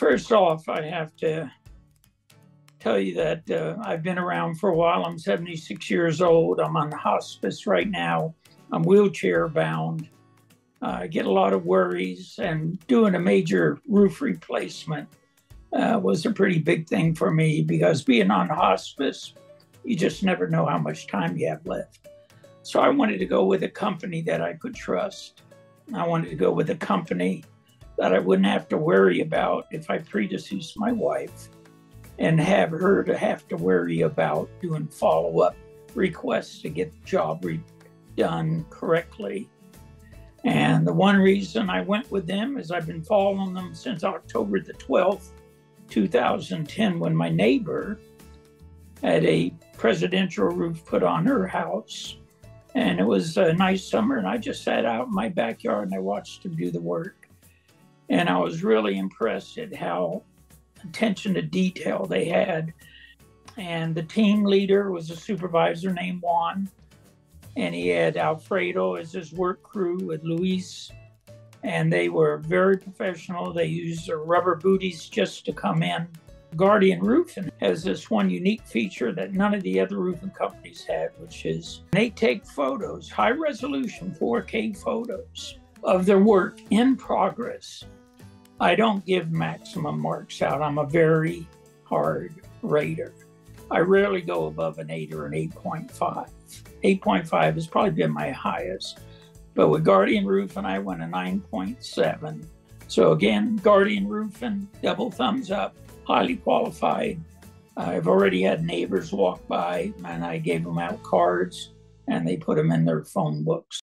First off, I have to tell you that I've been around for a while. I'm 76 years old. I'm on hospice right now. I'm wheelchair bound. I get a lot of worries, and doing a major roof replacement was a pretty big thing for me, because being on hospice, you just never know how much time you have left. So I wanted to go with a company that I could trust. I wanted to go with a company that I wouldn't have to worry about if I predeceased my wife and have her to have to worry about doing follow-up requests to get the job done correctly. And the one reason I went with them is I've been following them since October the 12th, 2010, when my neighbor had a presidential roof put on her house. And it was a nice summer, and I just sat out in my backyard and I watched them do the work. And I was really impressed at how attention to detail they had. And the team leader was a supervisor named Juan, and he had Alfredo as his work crew with Luis, and they were very professional. They used their rubber booties just to come in. Guardian Roofing has this one unique feature that none of the other roofing companies had, which is they take photos, high resolution 4K photos of their work in progress. I don't give maximum marks out. I'm a very hard rater. I rarely go above an 8 or an 8.5. 8.5 has probably been my highest, but with Guardian Roofing, I went a 9.7. So again, Guardian Roofing, double thumbs up. Highly qualified. I've already had neighbors walk by, and I gave them out cards, and they put them in their phone books.